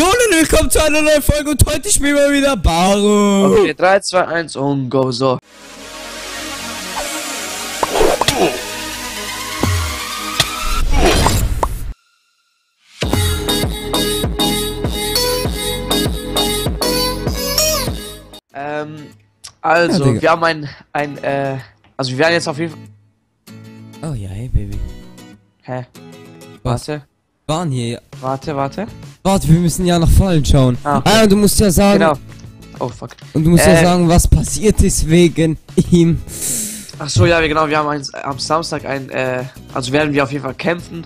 Moin, willkommen zu einer neuen Folge und heute spielen wir wieder Baru. Okay, 3, 2, 1 und go, so. Also, ja, wir haben also wir werden jetzt auf jeden Fall... Oh ja, hey Baby. Hä? Was? Warte. Waren hier, ja. Warte, wir müssen ja nach vorne schauen. Ah, okay. Du musst ja sagen... Genau. Oh, fuck. Und du musst ja sagen, was passiert ist wegen ihm. Ach so, ja, genau. Wir haben am Samstag also werden wir auf jeden Fall kämpfen.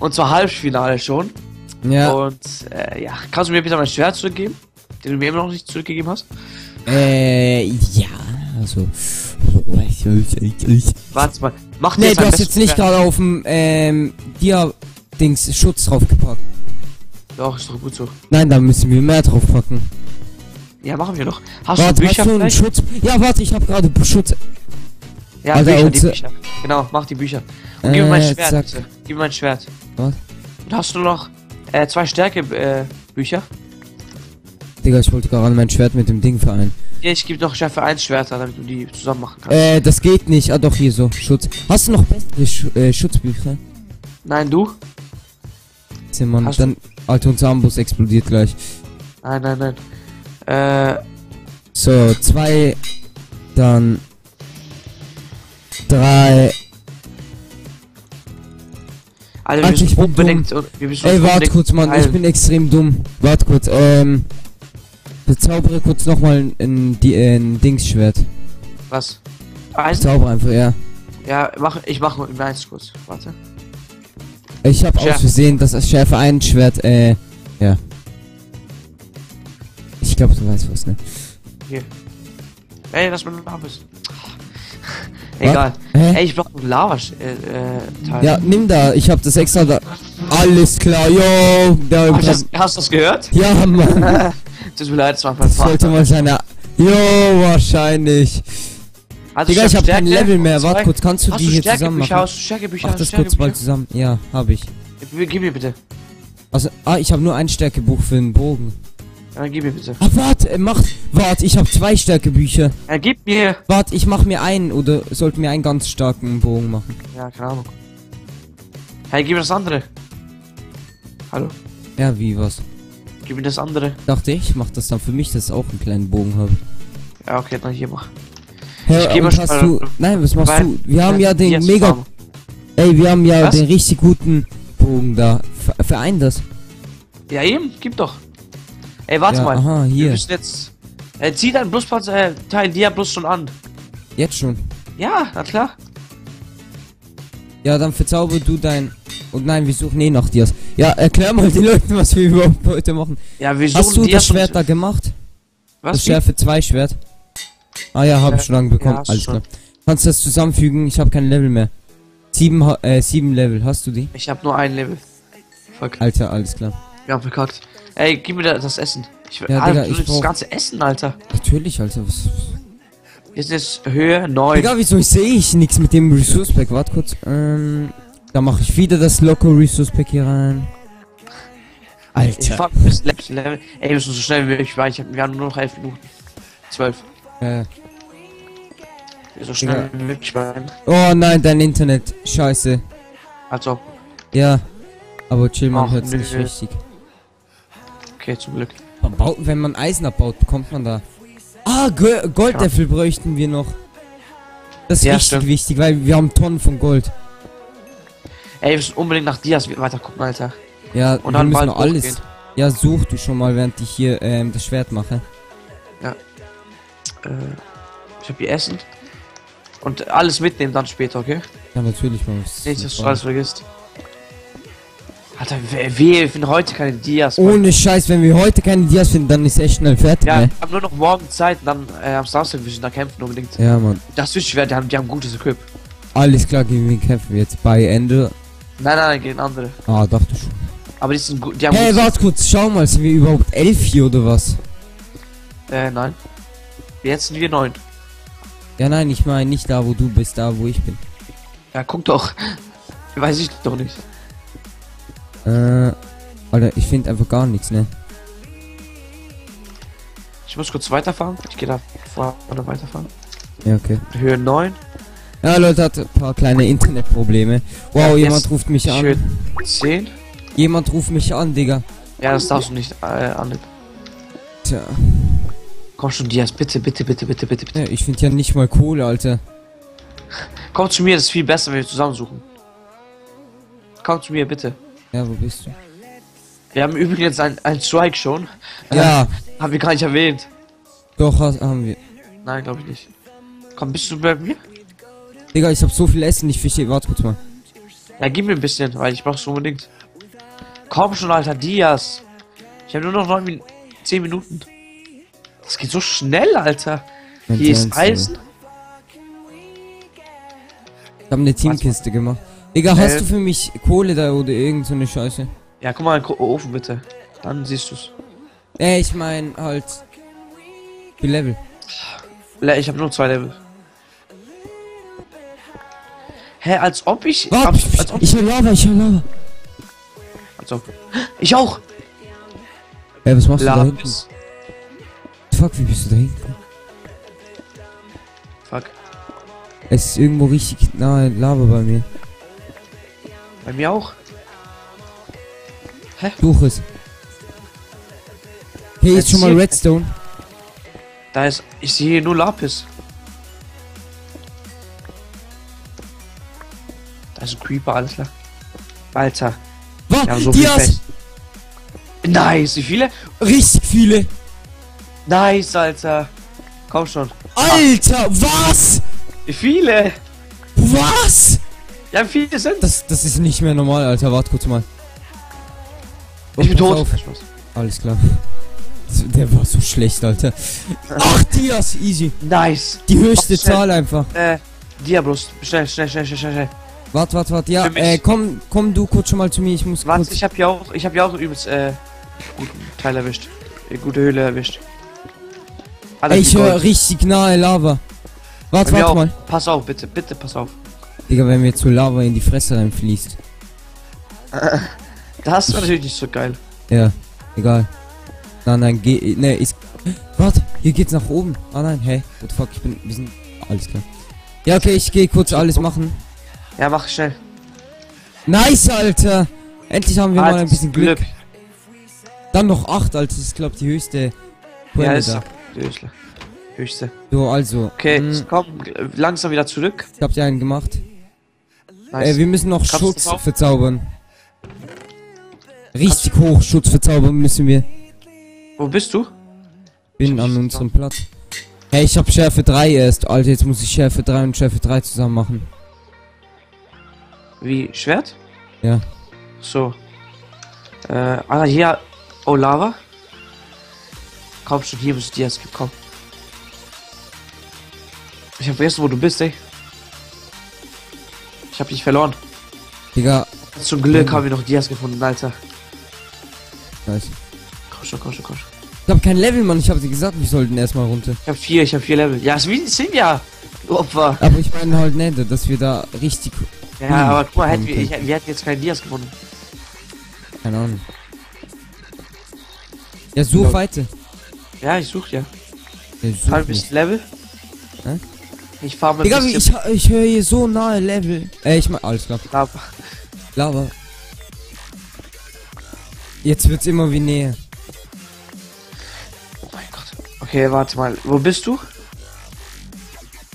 Und zwar Halbfinale schon. Ja. Und, ja. Kannst du mir bitte mein Schwert zurückgeben? Den du mir immer noch nicht zurückgegeben hast? Ja. Also... Warte mal. Mach dir du hast jetzt nicht gerade auf dem, Dings Schutz draufgepackt. Doch, ist doch gut so. Nein, da müssen wir mehr draufpacken. Ja, machen wir doch. Hast du einen Schutz? Ja, warte, ich habe gerade Schutz. Ja, also Bücher, die Bücher. Genau, mach die Bücher. Und gib mir mein Schwert, bitte. Gib mir mein Schwert. Was? Und hast du noch 2 Stärke Bücher? Digga, ich wollte gerade mein Schwert mit dem Ding vereinen. Ja, ich gebe noch Schärfe 1 Schwerter, damit du die zusammen machen kannst. Das geht nicht. Ah, doch, hier so. Schutz. Hast du noch bessere Schutzbücher? Nein, du? Mann, hast dann Alter, unser Ambus explodiert gleich. Nein, nein, nein. So, 2, dann 3. Alter, wir müssen unbedingt. Ey, warte kurz, Mann, ich bin extrem dumm. Warte kurz, bezaubere kurz nochmal ein Dingsschwert. Was? Eisen? Bezaubere einfach, ja. Ja, ich mach nur eins kurz. Warte. Ich habe aus Versehen das Schärfe 1 Schwert, ja. Ich glaube, du weißt was, ne? Hier. Ey, lass mal Lava ist. Egal. Ey, ich brauch Lava Teil. Ja, nimm da, ich habe das extra da. Alles klar, yo. Hast du das gehört? Ja, Mann. Tut mir leid, das war mein Vater. Sollte mal seine... Jo, wahrscheinlich. Also Digga, ich hab kein Level mehr. Warte kurz, kannst du die hier zusammen machen? Mach das kurz bald zusammen. Ja, hab ich. Gib mir bitte. Also, ich hab nur ein Stärkebuch für den Bogen. Ja, gib mir bitte. Warte, ich hab 2 Stärkebücher. Ja, gib mir. Warte, ich mach mir einen oder sollte mir einen ganz starken Bogen machen. Ja, keine Ahnung. Hey, gib mir das andere. Hallo? Ja, wie was? Gib mir das andere. Dachte ich, mach das dann für mich, dass ich auch einen kleinen Bogen habe. Ja, okay, dann hier mach. Hey, nein, was machst du? Wir haben ja den mega... Ey, wir haben ja den richtig guten Bogen da. Verein das. Ja eben, gib doch. Ey, warte mal. Aha, hier. Wir müssen jetzt... zieh deinen Plusplatz, Teil dir bloß schon an. Jetzt schon? Ja, na klar. Ja, dann verzauber du dein... Und nein, wir suchen eh nach Dias. Ja, erklär mal den Leuten, was wir überhaupt heute machen. Ja, wir suchen Dias. Hast du das Schwert da gemacht? Was? Das Schärfe 2 Schwert. Ah ja, habe ich schon lange bekommen. Ja, alles klar. Kannst du das zusammenfügen? Ich habe kein Level mehr. 7 Level. Hast du die? Ich habe nur ein Level. Fuck. Alter, alles klar. Wir haben verkackt. Ey, gib mir das Essen. Ich will ja, Digga, ich das ganze Essen, Alter. Natürlich, Alter. Was? Jetzt ist Höhe 9. Digga, wieso sehe ich nichts mit dem Resource Pack? Warte kurz. Da mache ich wieder das Loco Resource Pack hier rein. Alter. Fuck, das letzte Level. Ey, wir müssen so schnell wie möglich weiter. Wir haben nur noch 11 Minuten. 12. So schnell wie möglich rein. Oh nein, dein Internet. Scheiße. Also. Ja. Aber chill, man hört es nicht richtig. Okay, zum Glück. Wenn man Eisen abbaut, bekommt man da. Ah, Goldäpfel bräuchten wir noch. Das ist richtig wichtig, weil wir haben Tonnen von Gold. Ey, wir müssen unbedingt nach Dias weiter gucken, Alter. Ja, und dann müssen wir alles. Hochgehen. Ja, such du schon mal, während ich hier das Schwert mache. Ja. Ich hab hier Essen. Und alles mitnehmen dann später, okay? Ja, natürlich, man muss. Nicht, dass du alles vergisst. Alter, wir finden heute keine Dias. Ohne Scheiß, wenn wir heute keine Dias finden, dann ist echt schnell fertig. Ja, wir haben nur noch morgen Zeit, dann am Samstag müssen wir da kämpfen unbedingt. Ja, Mann. Das wird schwer, die haben gutes Equip. Alles klar, gegen wen kämpfen wir jetzt? Bei Ende? Nein, nein, gegen andere. Ah, dachte schon. Aber die sind gut, die haben. Hey, warte kurz, schau mal, sind wir überhaupt 11 hier oder was? Nein. Jetzt sind wir 9. Ja, nein, ich meine nicht da, wo du bist, da, wo ich bin. Ja, guck doch. Weiß ich doch nicht. Alter, ich finde einfach gar nichts, ne? Ich muss kurz weiterfahren. Ich gehe da vor oder weiterfahren. Ja, okay. Höhe 9. Ja, Leute, hat ein paar kleine Internetprobleme. Wow, ja, jemand ruft mich an. Höhe 10. Jemand ruft mich an, Digga. Ja, das darfst du nicht annehmen. Tja. Komm schon, Dias, bitte. Ja, ich finde ja nicht mal Kohle, Alter. Komm zu mir, das ist viel besser, wenn wir zusammensuchen. Komm zu mir, bitte. Ja, wo bist du? Wir haben übrigens ein Strike schon. Ja. Haben wir gar nicht erwähnt. Doch, haben wir. Nein, glaube ich nicht. Komm, bist du bei mir? Digga, ich hab so viel Essen, ich verstehe. Warte kurz mal. Ja, gib mir ein bisschen, weil ich brauch's unbedingt. Komm schon, Alter, Dias. Ich habe nur noch 10 Minuten. Das geht so schnell, Alter. Hier ist Eisen. Ich habe eine Teamkiste gemacht. Digga, hast du für mich Kohle da oder irgend so eine Scheiße? Ja, guck mal in den Ofen bitte. Dann siehst du's. Ey, ich mein halt. Wie Level? Ich habe nur 2 Level. Hä, als ob ich. Oh, als ob ich will Lava, ich will Lava. Als ob. Ich auch! Ey, was machst du da hinten? Fuck, wie bist du da hinten? Fuck. Es ist irgendwo richtig nahe Lava bei mir. Bei mir auch? Hä? Such es. Hier ist schon mal Redstone. Da ist. Ich sehe nur Lapis. Da ist ein Creeper, alles klar. Alter. Was? Ja, so Dias! Nice, wie viele? Richtig viele! Nice, Alter. Komm schon. Alter, was? Wie viele? Was? Ja, viele sind. Das ist nicht mehr normal, Alter. Warte kurz mal. Ich bin tot. Alles klar. Der war so schlecht, Alter. 8 Dias, easy. Nice. Die höchste Zahl einfach. Diablos, schnell. Warte. Ja, komm du kurz schon mal zu mir. Ich muss. Warte, ich hab ja auch übelst guten Teil erwischt. Gute Höhle erwischt. Alter, ey, ich höre richtig nahe Lava. Warte mal. Pass auf, bitte, pass auf. Digga, wenn mir zu Lava in die Fresse reinfließt. Das war natürlich nicht so geil. Ja, egal. Nein, geh. Ne, ist. Warte, hier geht's nach oben. Ah nein, hey. What the fuck, ich bin ein bisschen. Alles klar. Ja, okay, ich gehe kurz alles machen. Ja, mach schnell. Nice, Alter! Endlich haben wir mal ein bisschen Glück. Dann noch 8, Alter, das ist glaube ich die höchste. Ja, ist da. Die höchste. So, also. Okay, komm langsam wieder zurück. Ich hab dir einen gemacht. Nice. Wir müssen noch Schutz verzaubern. Richtig hoch Schutz verzaubern müssen wir. Wo bist du? Bin an unserem Platz. Hey, ich hab Schärfe 3 erst. Alter, jetzt muss ich Schärfe 3 und Schärfe 3 zusammen machen. Wie? Schwert? Ja. So. Alter, hier. Oh, Lava. Komm schon, hier bist du jetzt gekommen. Ich hab vergessen, wo du bist, ey. Ich hab dich verloren. Digga. Zum Glück haben wir noch Dias gefunden, Alter. Nice. Komm schon. Ich hab kein Level, Mann. Ich hab dir gesagt, wir sollten erstmal runter. Ich hab vier Level. Ja, es sind ja Opfer. Aber ich meine halt nicht, dass wir da richtig. Ja, aber guck mal, wir hätten jetzt keinen Dias gefunden. Keine Ahnung. Ja, such weiter. Ja, ich such ja. Halbes Level. Hä? Ich fahr mal. Digga, ich höre hier so nahe Level. Ich mach alles klar. Lava. Jetzt wird's immer wie näher. Oh mein Gott. Okay, warte mal. Wo bist du?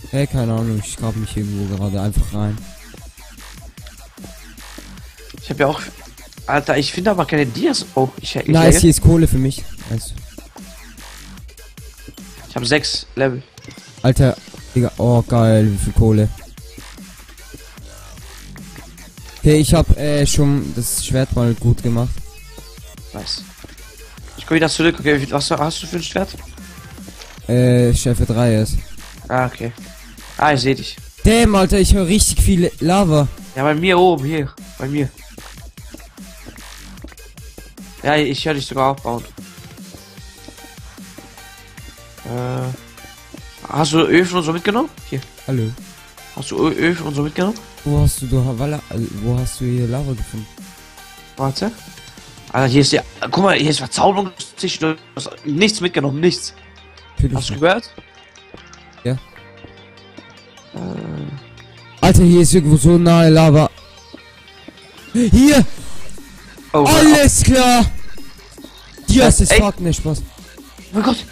Hey, keine Ahnung. Ich grab mich irgendwo gerade einfach rein. Ich hab ja auch. Alter, ich finde aber keine Dias. Oh, ich nice, hier ist Kohle für mich. Nice. Ich habe 6 Level. Alter, Digga. Oh, geil, wie viel Kohle. Okay, ich habe schon das Schwert mal gut gemacht. Nice. Ich komme wieder zurück. Okay, was hast du für ein Schwert? Schärfe 3 ist. Ah, okay. Ah, ich sehe dich. Damn, Alter, ich höre richtig viel Lava. Ja, bei mir oben, hier. Bei mir. Ja, ich höre dich sogar aufbauen. Hast du Öfen und so mitgenommen? Hier. Hallo. Hast du Öfen und so mitgenommen? Wo hast du hier Lava gefunden? Warte. Alter, hier ist ja. Guck mal, hier ist Verzauberung. Du hast nichts mitgenommen, nichts. Hast du gehört? Ja. Alter, hier ist irgendwo so nahe Lava. Hier! Oh, alles klar! Dir ist es fuck nicht Spaß. Oh mein Gott,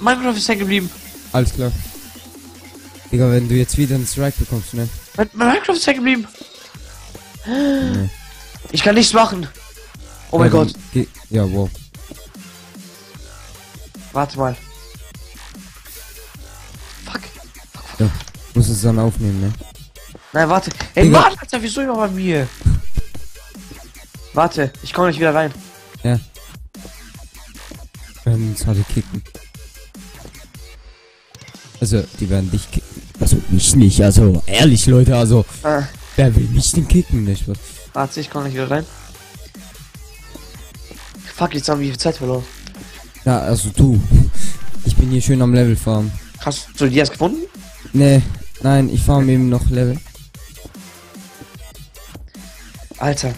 Minecraft ist hängen geblieben. Alles klar. Digga, wenn du jetzt wieder einen Strike bekommst, ne? Minecraft ist hängen geblieben. Nee. Ich kann nichts machen. Oh mein Gott. Ja, wow. Warte mal. Fuck. Ja, muss es dann aufnehmen, ne? Nein, warte. Ey, Digga. Warte, Alter, wieso immer bei mir? Warte, ich komme nicht wieder rein. Ja. Wir werden uns alle kicken. Also, die werden dich kicken. Also, mich nicht. Also, ehrlich, Leute, also. Wer will mich denn kicken? Nicht was? Warte, ich komme nicht wieder rein. Fuck, jetzt haben wir viel Zeit verloren. Ja, also du. Ich bin hier schön am Level farmen. Hast du die erst gefunden? Nee, nein, ich farm eben noch Level. Alter.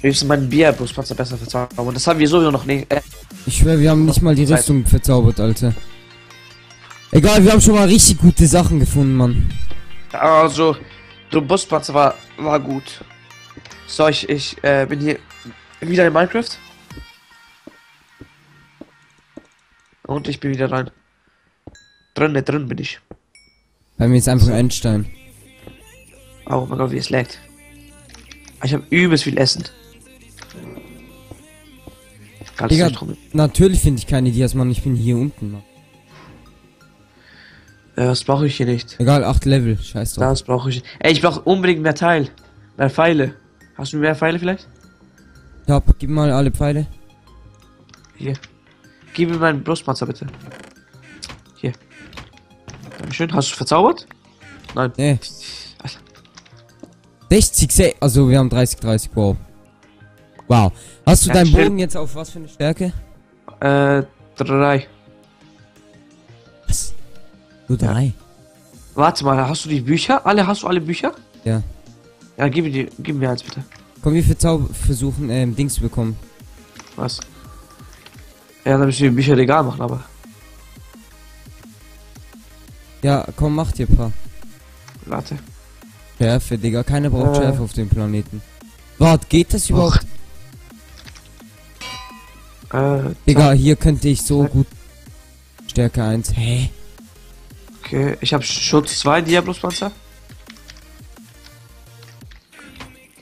Wir müssen meinen Bierbuspanzer besser verzaubern. Und das haben wir sowieso noch nicht. Ich schwöre, wir haben nicht mal die Rüstung verzaubert, Alter. Egal, wir haben schon mal richtig gute Sachen gefunden, Mann. Also, der Buspanzer war gut. So, ich bin hier wieder in Minecraft. Und ich bin wieder rein. Drin bin ich. Bei mir ist einfach ein Endstein. Oh mein Gott, wie es laggt. Ich habe übelst viel Essen. Digga, natürlich finde ich keine Dias, Mann. Ich bin hier unten, Mann. Das brauche ich hier nicht. Egal, 8 Level. Scheiß drauf. Das brauche ich. Ey, ich brauche unbedingt mehr Teil. Mehr Pfeile. Hast du mehr Pfeile vielleicht? Ja, gib mal alle Pfeile. Hier. Gib mir meinen Brustpanzer bitte. Hier. Dankeschön. Hast du verzaubert? Nein. Nee. 60, also wir haben 30, wow. Wow. Hast du deinen Bogen jetzt auf was für eine Stärke? 3. Was? Nur 3? Ja. Warte mal, hast du die Bücher? Hast du alle Bücher? Ja. Ja, gib mir eins bitte. Komm, wir versuchen, Dings zu bekommen. Was? Ja, dann müssen wir die Bücher legal machen, aber. Ja, komm, mach dir ein paar. Warte. Schärfe, Digga. Keiner braucht Schärfe auf dem Planeten. Warte, geht das überhaupt? Digga, hier könnte ich so gut... Stärke 1. Hä? Okay, ich habe Schutz 2, Diablos-Panzer.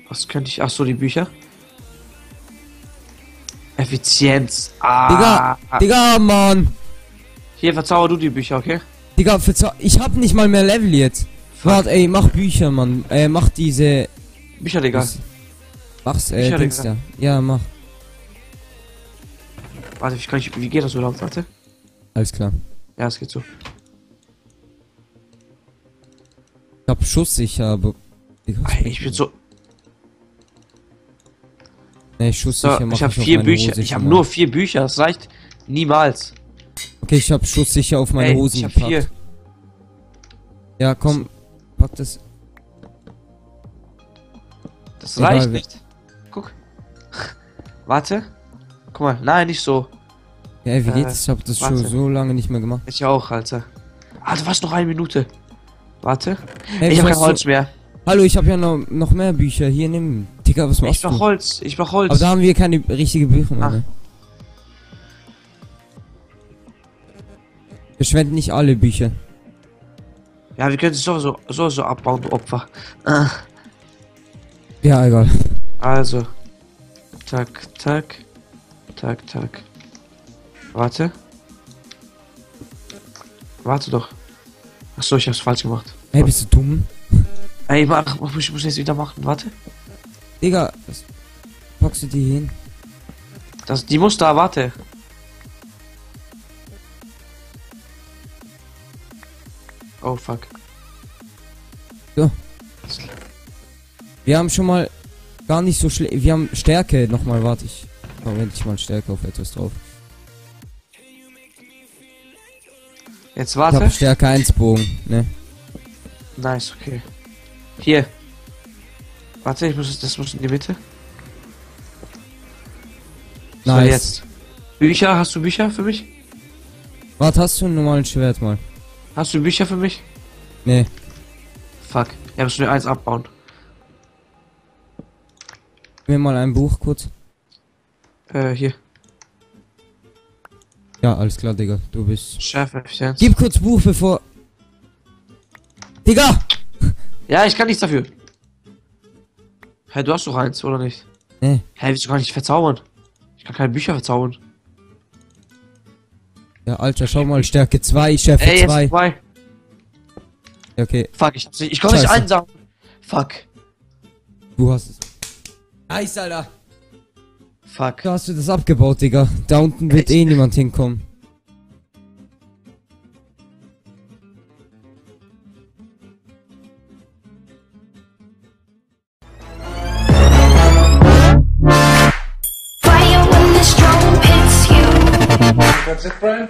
Was könnte ich... Achso, die Bücher. Effizienz. Ah. Digga, Mann. Hier, verzauber du die Bücher, okay? Digga, ich hab nicht mal mehr Level jetzt. Warte, ey, mach Bücher, Mann. Mach diese... Bücher, Digga. Mach's, Dings da. Ja, mach. Warte, wie geht das überhaupt? Warte. Alles klar. Ja, es geht so. Ich hab Schuss, ich bin so... Nee, Schuss sicher mach ich hab 4 Bücher. Hose, ich hab nur 4 Bücher, das reicht niemals. Okay, ich hab Schuss sicher auf meine Hosen gepackt. Ich hab 4. Ja, komm. Pack das. Das reicht nicht. Guck. Warte. Guck mal. Nein, nicht so. Ja, wie geht's? Ich hab das schon so lange nicht mehr gemacht. Ich auch, Alter. Ah, du warst noch 1 Minute. Warte. Hey, ich hab kein Holz mehr. Hallo, ich hab ja noch mehr Bücher. Hier, nimm. Digga, was machst du? Ich brauch Holz. Ich brauch Holz. Aber da haben wir keine richtige Bücher mehr. Ne? Verschwenden nicht alle Bücher. Ja, wir können es so abbauen, du Opfer. Ja, egal. Also. Tack, tack. Tack, tack. Warte. Warte doch. Achso, ich hab's falsch gemacht. Hey, bist du dumm? Ey, ich muss jetzt wieder machen, warte. Digga, was packst du die hin? Die muss da, warte. Oh fuck. So. Wir haben schon mal gar nicht so schlecht. Wir haben Stärke nochmal, warte ich. Moment, ich mal Stärke auf etwas drauf. Jetzt warte. Ich hab Stärke 1 Bogen, ne? Nice, okay. Hier. Warte, das muss in die Mitte. Nice. So, jetzt. Bücher, hast du Bücher für mich? Warte, hast du einen normalen Schwert mal? Hast du Bücher für mich? Nee. Fuck. Ich hab schnell eins abbauen. Gib mir mal ein Buch kurz. Hier. Ja, alles klar, Digga. Du bist... Chef, gib kurz Buch, bevor... Digga! Ja, ich kann nichts dafür. Hä, hey, du hast doch eins, oder nicht? Nee. Hä, hey, willst du gar nicht verzaubern? Ich kann keine Bücher verzaubern. Ja, Alter, schau mal, Stärke 2, Schärfe 2. Ey, jetzt 2. Okay. Fuck, ich hab's nicht. Ich komm nicht einsaugen. Fuck. Du hast es. Nice, Alter. Fuck. Da hast du das abgebaut, Digga. Da unten wird eh niemand hinkommen. That's it, Brian.